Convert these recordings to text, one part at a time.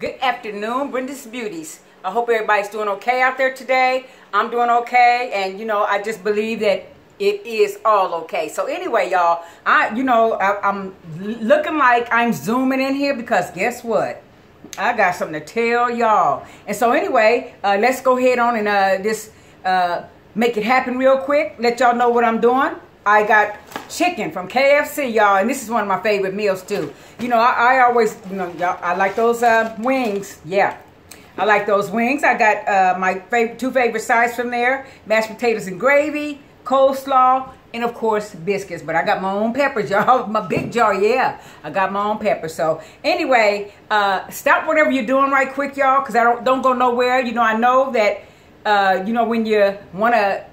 Good afternoon, Brenda's Beauties. I hope everybody's doing okay out there today. I'm doing okay, and you know, I just believe that it is all okay. So anyway, y'all, I'm looking like I'm zooming in here because guess what? I got something to tell y'all. And so anyway, let's go ahead on and just make it happen real quick. Let y'all know what I'm doing. I got chicken from KFC, y'all, and this is one of my favorite meals too. You know, I always, you know, y'all, I like those wings. Yeah, I like those wings. I got my two favorite sides from there: mashed potatoes and gravy, coleslaw, and of course biscuits. But I got my own peppers, y'all. My big jar, yeah. I got my own peppers. So anyway, stop whatever you're doing right quick, y'all, because I don't go nowhere. You know, I know that you know, when you want to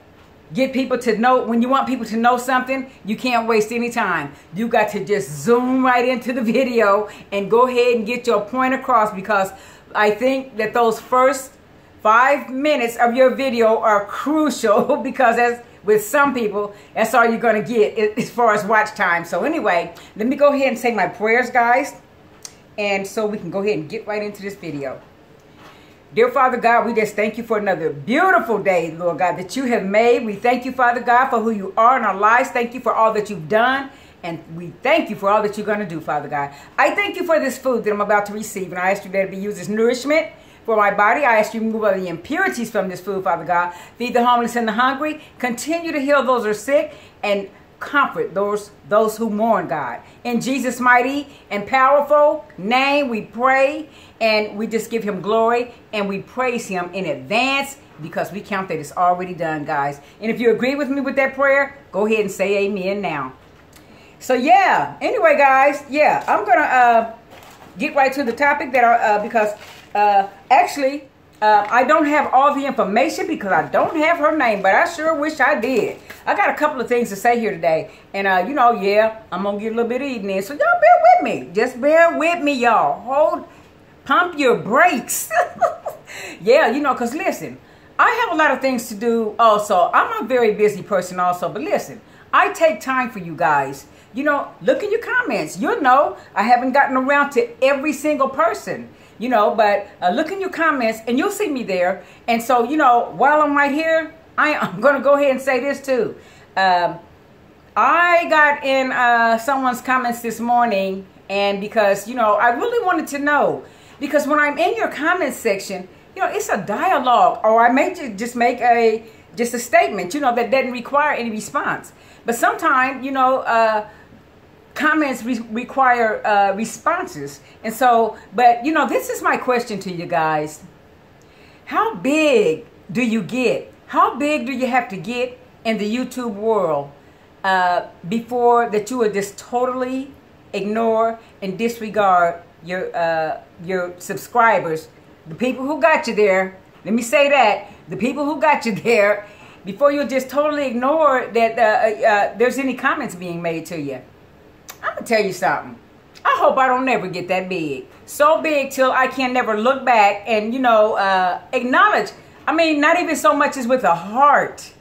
get people to know, when you want people to know something, you can't waste any time. You got to just zoom right into the video and go ahead and get your point across, because I think that those first 5 minutes of your video are crucial, because as with some people, that's all you're going to get as far as watch time. So anyway, let me go ahead and say my prayers, guys, and so we can go ahead and get right into this video. Dear Father God, we just thank you for another beautiful day, Lord God, that you have made. We thank you, Father God, for who you are in our lives. Thank you for all that you've done. And we thank you for all that you're going to do, Father God. I thank you for this food that I'm about to receive. And I ask you that it be used as nourishment for my body. I ask you to remove all the impurities from this food, Father God. Feed the homeless and the hungry. Continue to heal those who are sick. And comfort those who mourn, God. In Jesus' mighty and powerful name we pray, and we just give him glory and we praise him in advance, because we count that it's already done, guys. And if you agree with me with that prayer, go ahead and say amen now. So yeah, anyway, guys, yeah, I'm gonna get right to the topic that because actually I don't have all the information, because I don't have her name, but I sure wish I did. I got a couple of things to say here today. And, you know, yeah, I'm going to get a little bit of evening. So y'all bear with me. Just bear with me, y'all. Pump your brakes. Yeah, you know, because listen, I have a lot of things to do also. I'm a very busy person also. But listen, I take time for you guys. You know, look in your comments. You'll know I haven't gotten around to every single person. You know, but look in your comments and you'll see me there. And so, you know, while I'm right here, I'm going to go ahead and say this too. I got in someone's comments this morning, and because, you know, I really wanted to know, because when I'm in your comments section, you know, it's a dialogue, or I may just make a statement, you know, that doesn't require any response. But sometimes, you know, comments require responses. And so, but you know, this is my question to you guys. How big do you get? How big do you have to get in the YouTube world before that you would just totally ignore and disregard your subscribers, the people who got you there? Let me say that, the people who got you there, before you just totally ignore that there's any comments being made to you. I'm going to tell you something. I hope I don't ever get that big. So big till I can never look back and, you know, acknowledge. I mean, not even so much as with a heart.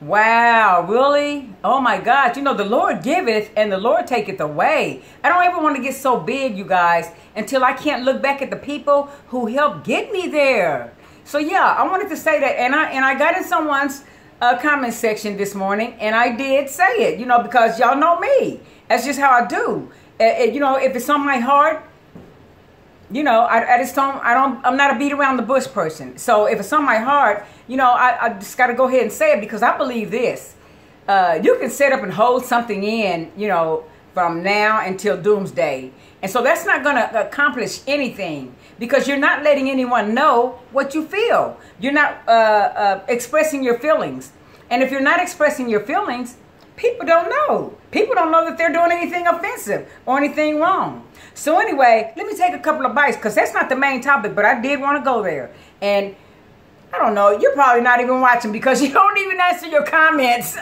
Wow, really? Oh my God. You know, the Lord giveth and the Lord taketh away. I don't ever want to get so big, you guys, until I can't look back at the people who helped get me there. So yeah, I wanted to say that. And I got in someone's comment section this morning, and I did say it, you know, because y'all know me. That's just how I do. You know, if it's on my heart, you know, I just don't, I'm not a beat around the bush person. So if it's on my heart, you know, I just got to go ahead and say it, because I believe this. You can set up and hold something in, you know, from now until doomsday. And so that's not going to accomplish anything, because you're not letting anyone know what you feel. You're not expressing your feelings. And if you're not expressing your feelings, people don't know. People don't know that they're doing anything offensive or anything wrong. So anyway, let me take a couple of bites, because that's not the main topic, but I did want to go there. And I don't know, you're probably not even watching, because you don't even answer your comments.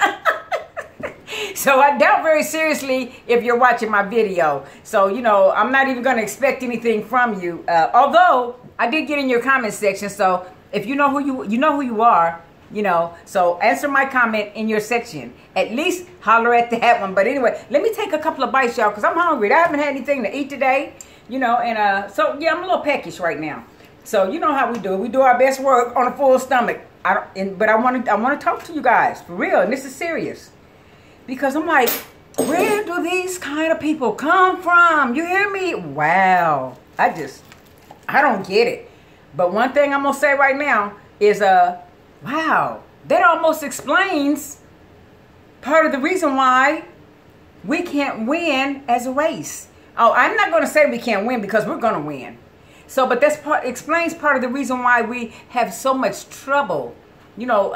So I doubt very seriously if you're watching my video. So, you know, I'm not even going to expect anything from you. Although I did get in your comment section. So if you know who you are, You know, so answer my comment in your section. At least holler at that one. But anyway, let me take a couple of bites, y'all, because I'm hungry. I haven't had anything to eat today, you know, and so, yeah, I'm a little peckish right now. So you know how we do it. We do our best work on a full stomach. But I want to talk to you guys, for real, and this is serious. Because I'm like, where do these kind of people come from? You hear me? Wow. I don't get it. But one thing I'm going to say right now is, wow, that almost explains part of the reason why we can't win as a race. Oh, I'm not going to say we can't win, because we're going to win. So, but that's explains part of the reason why we have so much trouble, you know,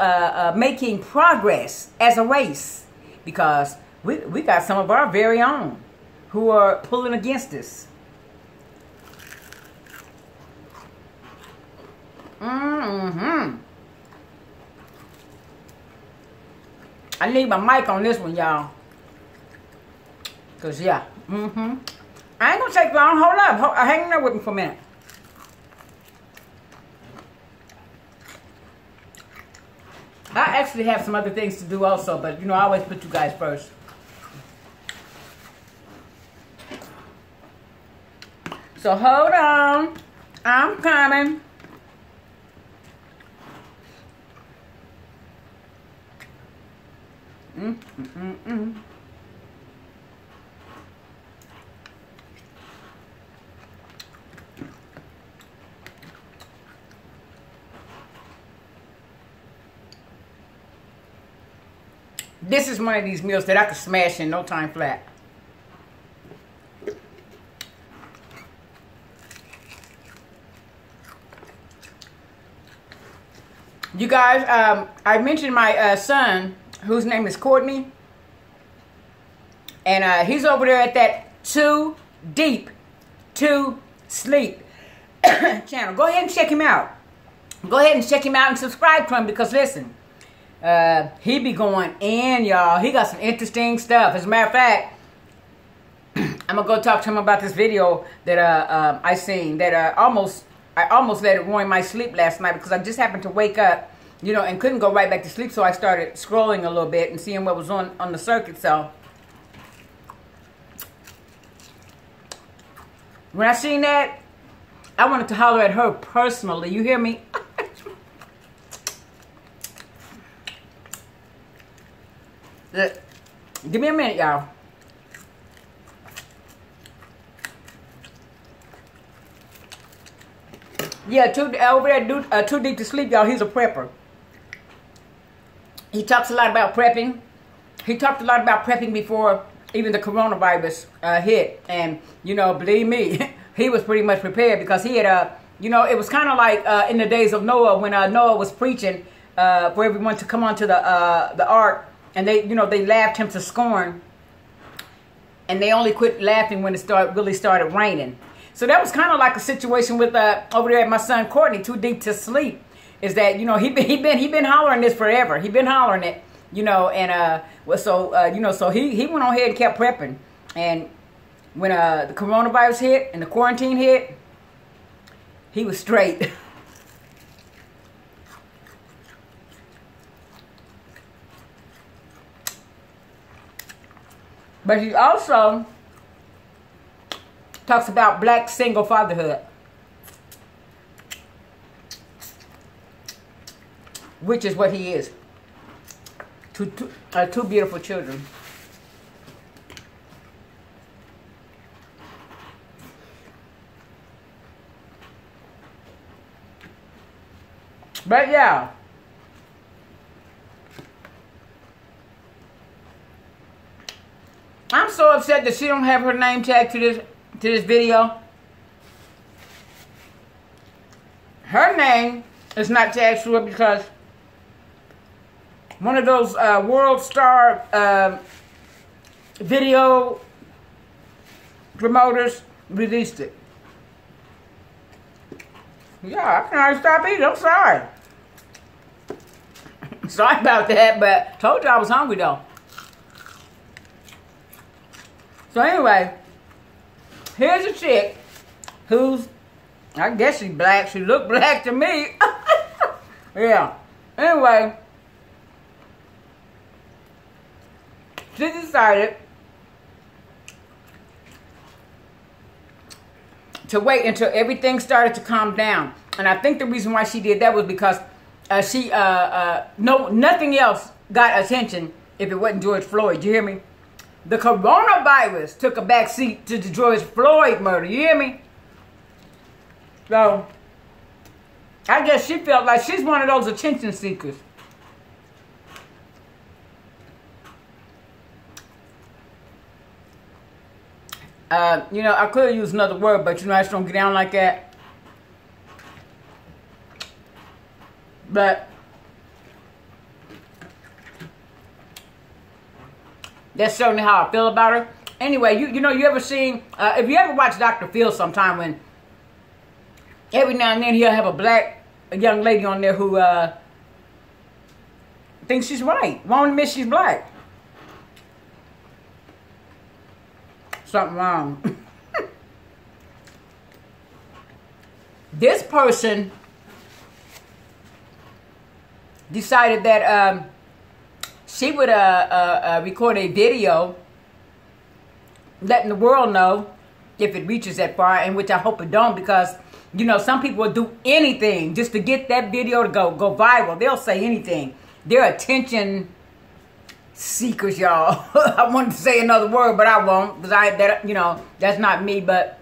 making progress as a race, because we got some of our very own who are pulling against us. Mm-hmm. I need my mic on this one, y'all. Because, yeah. Mm-hmm. I ain't going to take long. Hold up. Hang there with me for a minute. I actually have some other things to do also, but, you know, I always put you guys first. So, hold on. I'm coming. This is one of these meals that I could smash in no time flat. You guys, I mentioned my son, whose name is Courtney, and he's over there at that 2deep2sleep channel. Go ahead and check him out. Go ahead and check him out and subscribe to him, because listen, he be going in, y'all. He got some interesting stuff. As a matter of fact, I'm gonna go talk to him about this video that I seen that I almost let it ruin my sleep last night, because I just happened to wake up, you know, and couldn't go right back to sleep, so I started scrolling a little bit and seeing what was on the circuit. So when I seen that, I wanted to holler at her personally. You hear me? Look, give me a minute, y'all. Yeah, over there, dude, 2deep2sleep, y'all. He's a prepper. He talks a lot about prepping. He talked a lot about prepping before even the coronavirus hit. And, you know, believe me, he was pretty much prepared, because he had, you know, it was kind of like in the days of Noah, when Noah was preaching for everyone to come onto the ark. And they, you know, they laughed him to scorn. And they only quit laughing when it really started raining. So that was kind of like a situation with over there at my son Courtney, 2deep2sleep, is that, you know, he been hollering this forever. He been hollering it, you know, and you know, so he went on ahead and kept prepping. And when the coronavirus hit and the quarantine hit, he was straight. But he also talks about black single fatherhood, which is what he is. Two beautiful children. But yeah. I'm so upset that she don't have her name tag to this video. Her name is not tagged to it, because one of those World Star video promoters released it. Yeah, I can't stop eating. I'm sorry. Sorry about that, but told you I was hungry though. So anyway, here's a chick who's, I guess she's black. She looked black to me. Yeah. Anyway, she decided to wait until everything started to calm down. And I think the reason why she did that was because nothing else got attention if it wasn't George Floyd. You hear me? The coronavirus took a back seat to the George Floyd murder. You hear me? So, I guess she felt like she's one of those attention seekers. You know, I could use another word, but you know, I just don't get down like that. But that's certainly how I feel about her. Anyway, you know, you ever seen, if you ever watch Dr. Phil sometime, when every now and then he'll have a young lady on there who thinks she's white, won't admit she's black. Something wrong. This person decided that she would record a video letting the world know, if it reaches that far, and which I hope it don't, because you know some people will do anything just to get that video to go viral. They'll say anything. They're attention seekers, y'all. I wanted to say another word, but I won't, because you know, that's not me. But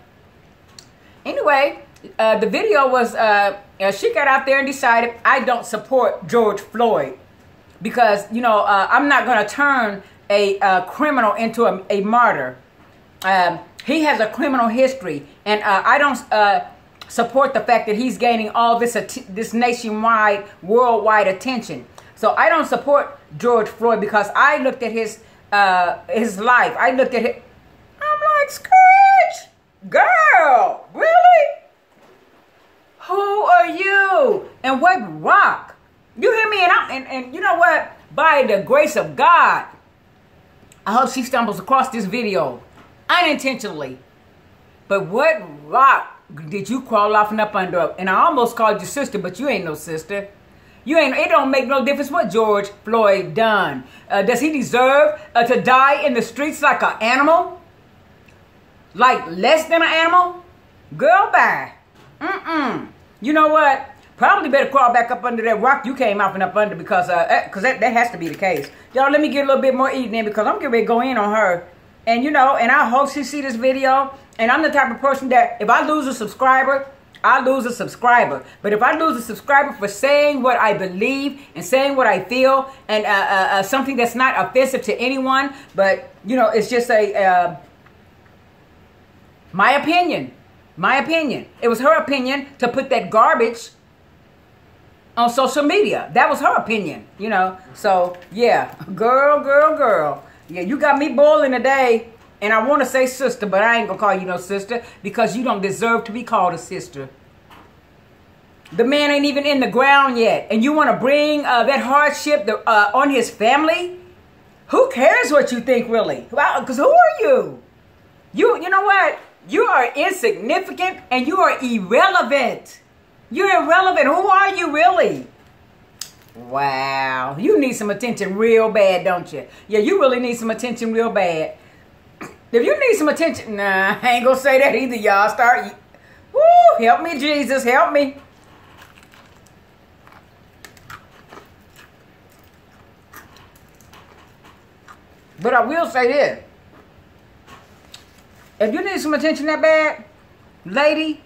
anyway, the video was, she got out there and decided, I don't support George Floyd, because you know, I'm not going to turn a criminal into a martyr. He has a criminal history, and I don't support the fact that he's gaining all this nationwide, worldwide attention. So I don't support George Floyd, because I looked at his life. I looked at it. I'm like, Scourge, girl, really? Who are you? And what rock? You hear me? And you know what? By the grace of God, I hope she stumbles across this video unintentionally. But what rock did you crawl off and up under? And I almost called you sister, but you ain't no sister. You ain't. It don't make no difference what George Floyd done. Does he deserve to die in the streets like an animal? Like less than an animal? Girl, bye. Mm-mm. You know what? Probably better crawl back up under that rock you came off and up under, because that has to be the case. Y'all, let me get a little bit more eating in, because I'm getting ready to go in on her. And you know, and I hope she see this video. And I'm the type of person that if I lose a subscriber, I lose a subscriber. But if I lose a subscriber for saying what I believe and saying what I feel, and something that's not offensive to anyone, but you know, it's just a my opinion. It was her opinion to put that garbage on social media. That was her opinion, you know. So yeah, girl, yeah, you got me boiling today. And I want to say sister, but I ain't going to call you no sister, because you don't deserve to be called a sister. The man ain't even in the ground yet, and you want to bring that hardship on his family? Who cares what you think, really? Well, because who are you? You know what? You are insignificant, and you are irrelevant. You're irrelevant. Who are you, really? Wow. You need some attention real bad, don't you? Yeah, you really need some attention real bad. If you need some attention, nah, I ain't gonna say that either, y'all. Woo, help me, Jesus, help me. But I will say this. If you need some attention that bad, lady,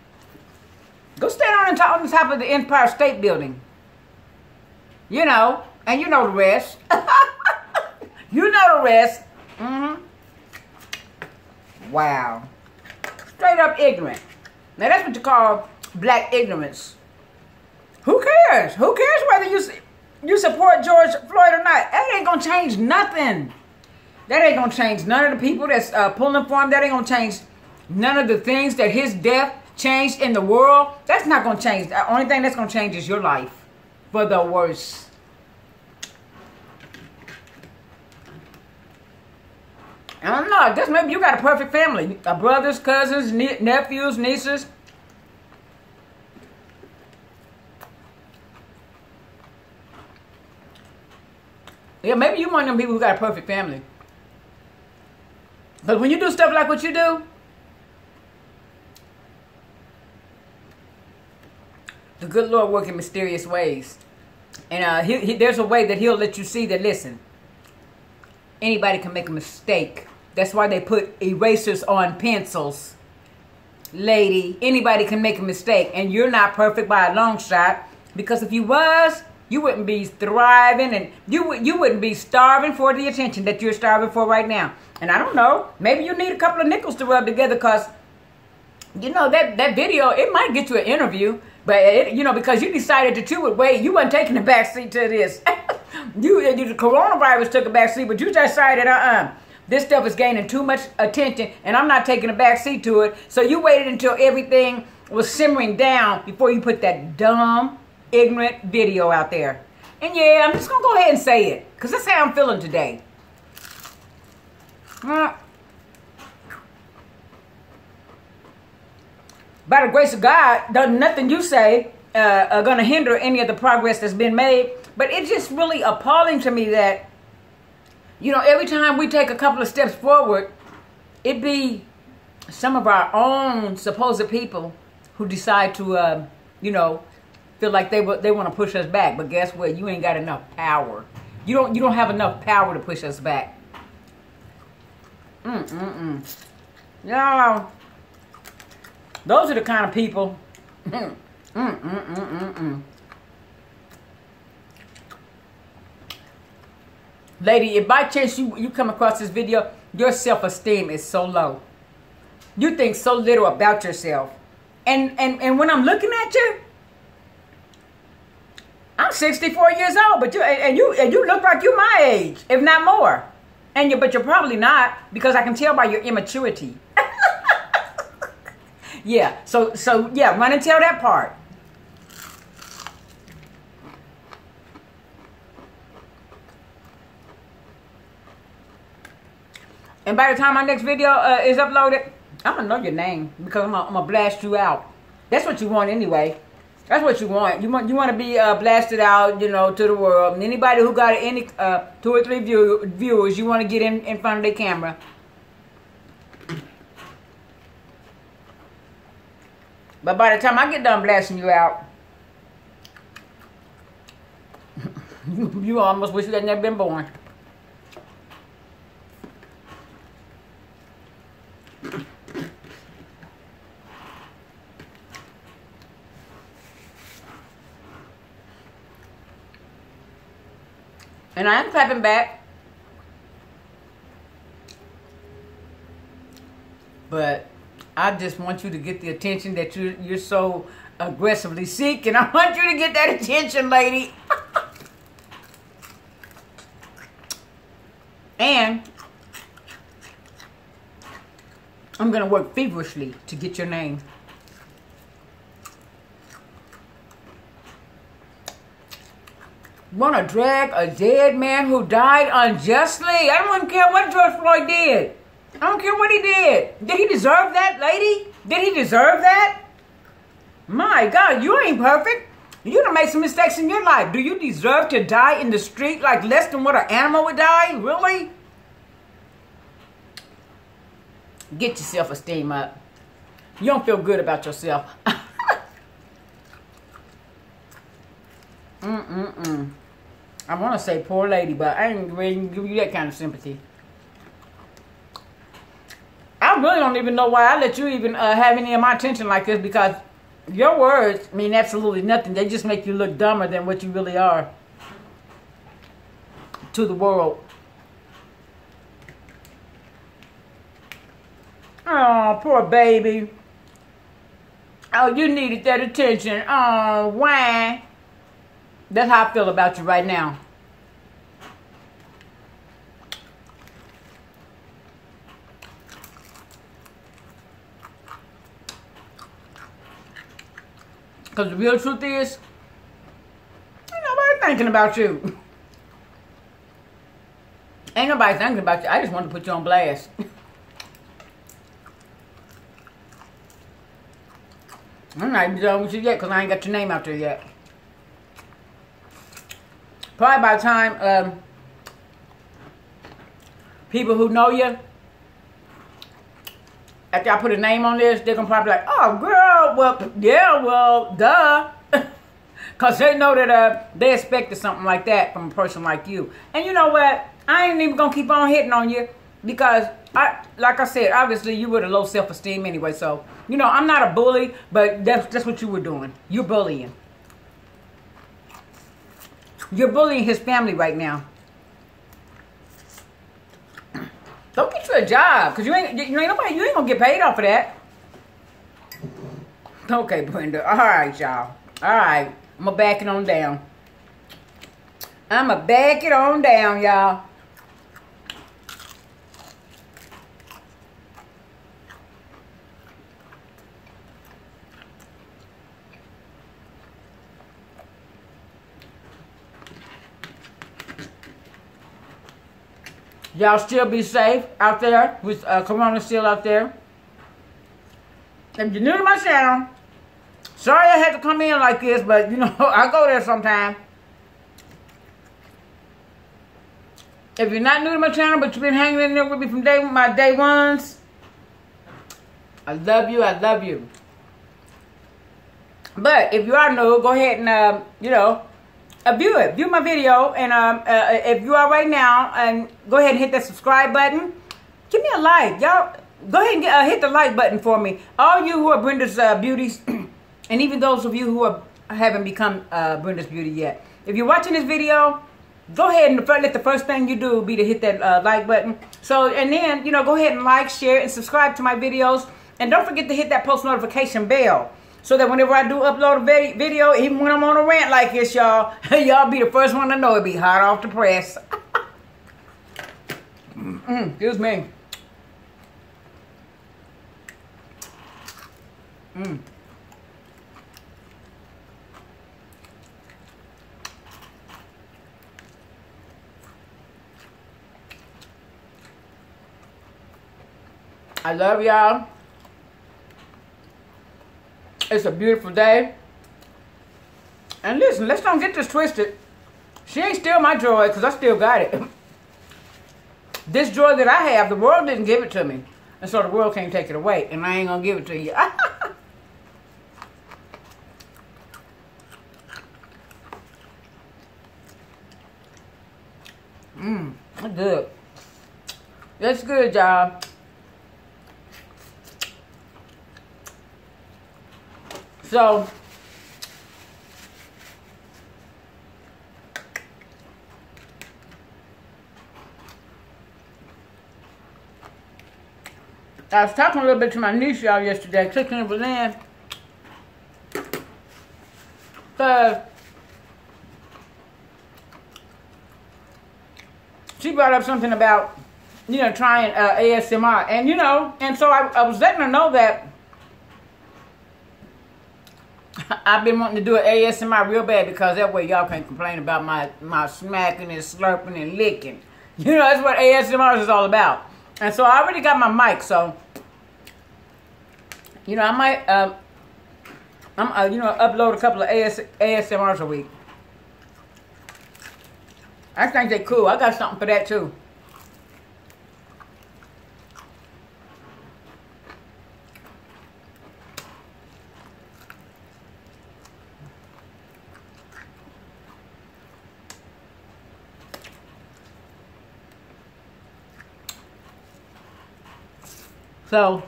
go stand on the top of the Empire State Building. You know, and you know the rest. You know the rest. Mm-hmm. Wow. Straight up ignorant. Now that's what you call black ignorance. Who cares? Who cares whether you support George Floyd or not? That ain't gonna change nothing. That ain't gonna change none of the people that's pulling for him. That ain't gonna change none of the things that his death changed in the world. That's not gonna change. The only thing that's gonna change is your life for the worse. I don't know. I guess maybe you got a perfect family. Brothers, cousins, nephews, nieces. Yeah, maybe you're one of them people who got a perfect family. But when you do stuff like what you do, the good Lord works in mysterious ways. And there's a way that he'll let you see that, listen, anybody can make a mistake. That's why they put erasers on pencils. Lady, anybody can make a mistake. And you're not perfect by a long shot. Because if you was, you wouldn't be thriving, and you wouldn't be starving for the attention that you're starving for right now. And I don't know, maybe you need a couple of nickels to rub together, because, you know, that video, it might get you an interview, but, it, you know, because you decided that you would wait. You weren't taking a back seat to this. The coronavirus took a back seat, but you decided, this stuff is gaining too much attention, and I'm not taking a back seat to it. So you waited until everything was simmering down before you put that dumb, ignorant video out there. And yeah, I'm just gonna go ahead and say it, because that's how I'm feeling today. By the grace of God, nothing you say are gonna hinder any of the progress that's been made. But it's just really appalling to me that, you know, every time we take a couple of steps forward, it be some of our own supposed people who decide to, you know, feel like they want to push us back. But guess what? You ain't got enough power. You don't have enough power to push us back. Y'all, those are the kind of people. Lady, if by chance you come across this video, your self-esteem is so low. You think so little about yourself. And when I'm looking at you, I'm 64 years old, but you look like you're my age, if not more. And but you're probably not, because I can tell by your immaturity. Yeah. So yeah, run and tell that part. And by the time my next video is uploaded, I'm gonna know your name, because I'm gonna blast you out. That's what you want anyway. That's what you want. You want to be blasted out, you know, to the world. And anybody who got any 2 or 3 viewers, you want to get in front of their camera. But by the time I get done blasting you out, you almost wish you had never been born. And I am clapping back, but I just want you to get the attention that you're so aggressively seeking. I want you to get that attention, lady. And I'm gonna work feverishly to get your name. Want to drag a dead man who died unjustly? I don't care what George Floyd did. I don't care what he did. Did he deserve that, lady? Did he deserve that? My God, you ain't perfect. You done made some mistakes in your life. Do you deserve to die in the street like less than what an animal would die? Really? Get your self-esteem up. You don't feel good about yourself. I want to say poor lady, but I ain't really give you that kind of sympathy. I really don't even know why I let you even have any of my attention like this, because your words mean absolutely nothing. They just make you look dumber than what you really are to the world. Oh, poor baby. Oh, you needed that attention. Oh, why? That's how I feel about you right now. Because the real truth is, ain't nobody thinking about you. Ain't nobody thinking about you. I just wanted to put you on blast. I'm not even done with you yet, because I ain't got your name out there yet. Probably by the time people who know you, after I put a name on this, they're going to probably be like, oh, girl, well, yeah, well, duh. Because they know that they expected something like that from a person like you. And you know what? I ain't even going to keep on hitting on you because, like I said, obviously you were a low self-esteem anyway. So, you know, I'm not a bully, but that's what you were doing. You're bullying. You're bullying his family right now. Don't get you a job because you ain't going to get paid off of that. Okay, Brenda. All right, y'all. All right. I'ma back it on down. I'ma back it on down, y'all. Y'all still be safe out there with Corona still out there. If you're new to my channel, sorry I had to come in like this, but, you know, I go there sometime. If you're not new to my channel, but you've been hanging in there with me from my day ones, I love you, I love you. But if you are new, go ahead and, you know, view it. View my video, and if you are right now, and go ahead and hit that subscribe button. Give me a like, y'all. Go ahead and hit the like button for me. All you who are Brenda's beauties... And even those of you who haven't become Brenda's Beauty yet. If you're watching this video, go ahead and let the first thing you do be to hit that like button. So, and then, you know, go ahead and like, share, and subscribe to my videos. And don't forget to hit that post notification bell. So that whenever I do upload a video, even when I'm on a rant like this, y'all, y'all be the first one to know it be hot off the press. Excuse me. I love y'all. It's a beautiful day. And listen, let's don't get this twisted. She ain't steal my joy because I still got it. This joy that I have, the world didn't give it to me. And so the world can't take it away. And I ain't going to give it to you. That's good. That's good, y'all. So, I was talking a little bit to my niece, y'all, yesterday, Kicking It With Lynn. Because she brought up something about, you know, trying ASMR. And, you know, and so I was letting her know that I've been wanting to do an ASMR real bad because that way y'all can't complain about my smacking and slurping and licking. You know, that's what ASMR is all about. And so I already got my mic, so, you know, I might, you know, upload a couple of ASMRs a week. I think they're cool. I got something for that, too. So,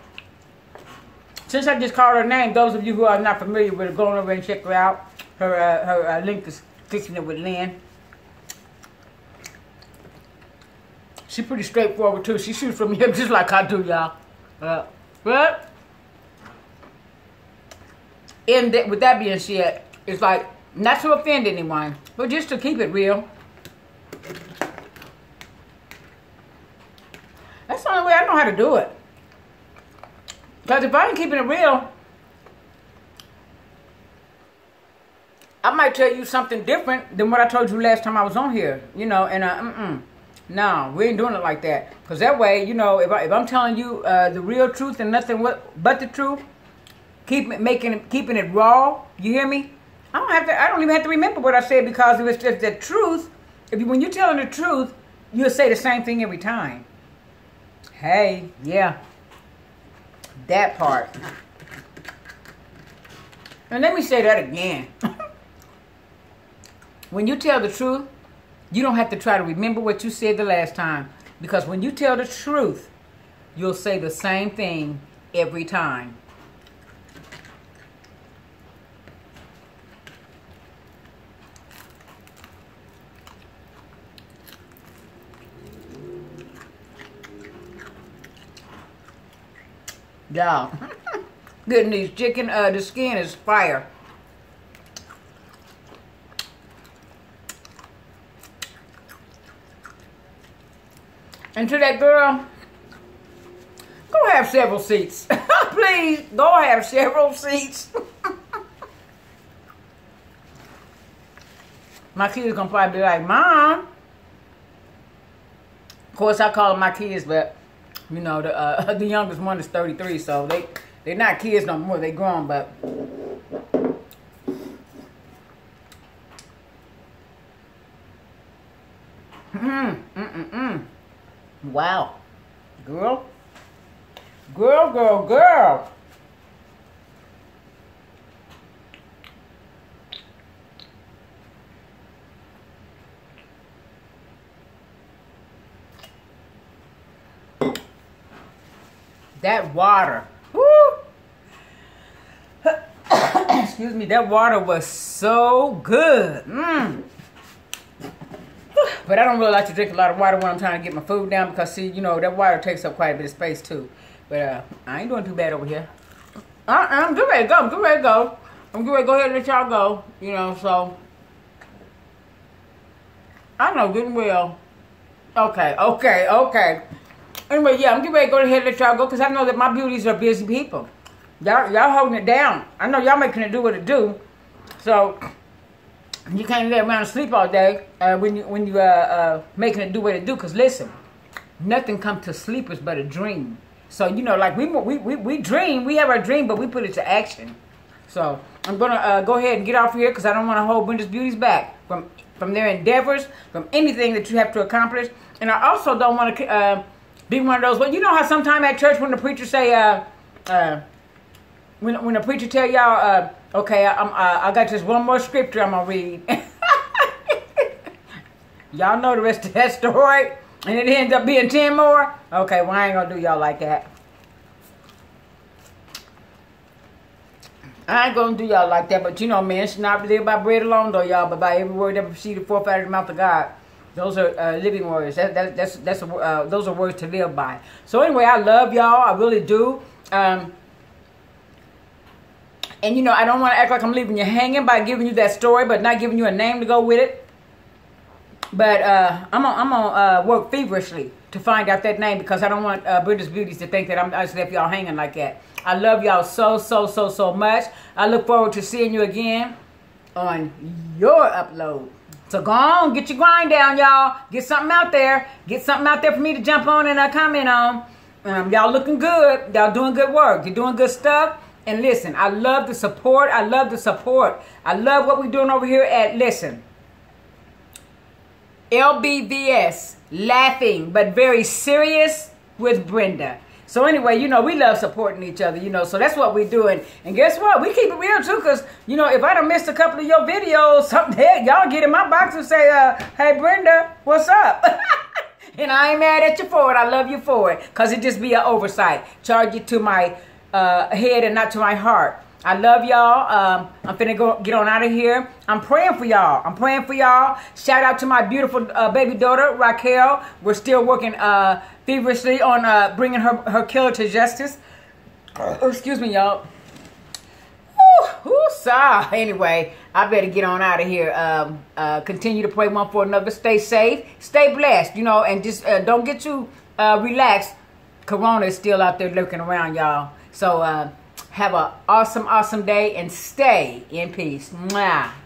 since I just called her name, those of you who are not familiar with her, go on over and check her out. Her her link is Kicking It With Lynn. She's pretty straightforward, too. She shoots from him just like I do, y'all. But, with that being said, it's like, not to offend anyone, but just to keep it real. That's the only way I know how to do it. Because if I ain't keeping it real, I might tell you something different than what I told you last time I was on here. You know, and no, we ain't doing it like that. Because that way, you know, if I'm telling you the real truth and nothing but the truth, keeping it raw, you hear me? I don't even have to remember what I said because it was just the truth. When you're telling the truth, you'll say the same thing every time. Hey, yeah. That part. And let me say that again. When you tell the truth, you don't have to try to remember what you said the last time. Because when you tell the truth, you'll say the same thing every time. Y'all, goodness, chicken, the skin is fire. And to that girl, go have several seats. Please, go have several seats. My kids gonna probably be like, Mom. Of course, I call them my kids, but you know, the youngest one is 33, so they're not kids no more. They grown, but wow, girl. That water, woo. Excuse me, that water was so good. But I don't really like to drink a lot of water when I'm trying to get my food down because, see, you know, that water takes up quite a bit of space too. But I ain't doing too bad over here. I'm getting ready to go. I'm getting ready to go ahead and let y'all go, you know, so. I know, good and well. Okay. Anyway, yeah, I'm getting ready to go ahead and let y'all go because I know that my beauties are busy people. Y'all holding it down. I know y'all making it do what it do. So you can't lay around and sleep all day when you making it do what it do. Because listen, nothing comes to sleepers but a dream. So, you know, like we dream. We have our dream, but we put it to action. So I'm going to go ahead and get off here because I don't want to hold Brenda's beauties back from their endeavors, from anything that you have to accomplish. And I also don't want to... be one of those. Well, you know how sometime at church when the preacher say, when the preacher tell y'all, okay, I got just one more scripture I'm gonna read. Y'all know the rest of that story, and it ends up being 10 more. Okay, well I ain't gonna do y'all like that. But you know, man, should not live by bread alone, though, y'all, but by every word that proceeded forth out of the mouth of God. Those are living words. Those are words to live by. So anyway, I love y'all. I really do. And you know, I don't want to act like I'm leaving you hanging by giving you that story, but not giving you a name to go with it. But I'm gonna work feverishly to find out that name because I don't want Brenda's beauties to think that I just left y'all hanging like that. I love y'all so much. I look forward to seeing you again on your upload. So go on, get your grind down, y'all. Get something out there. Get something out there for me to jump on and comment on. Y'all looking good. Y'all doing good work. You're doing good stuff. And listen, I love the support. I love what we're doing over here at, listen, LBVS, Laughing But Very Serious with Brenda. So anyway, you know, we love supporting each other, you know, so that's what we're doing. And guess what? We keep it real, too, because, you know, if I done missed a couple of your videos, something, y'all get in my box and say, hey, Brenda, what's up? And I ain't mad at you for it. I love you for it, because it just be an oversight. Charge it to my head and not to my heart. I love y'all. I'm finna go get on out of here. I'm praying for y'all. Shout out to my beautiful baby daughter, Raquel. We're still working feverishly on bringing her killer to justice. Excuse me, y'all. Anyway, I better get on out of here. Continue to pray one for another. Stay safe. Stay blessed, you know, and just don't get too relaxed. Corona is still out there lurking around, y'all. So, have an awesome day and stay in peace. Mwah.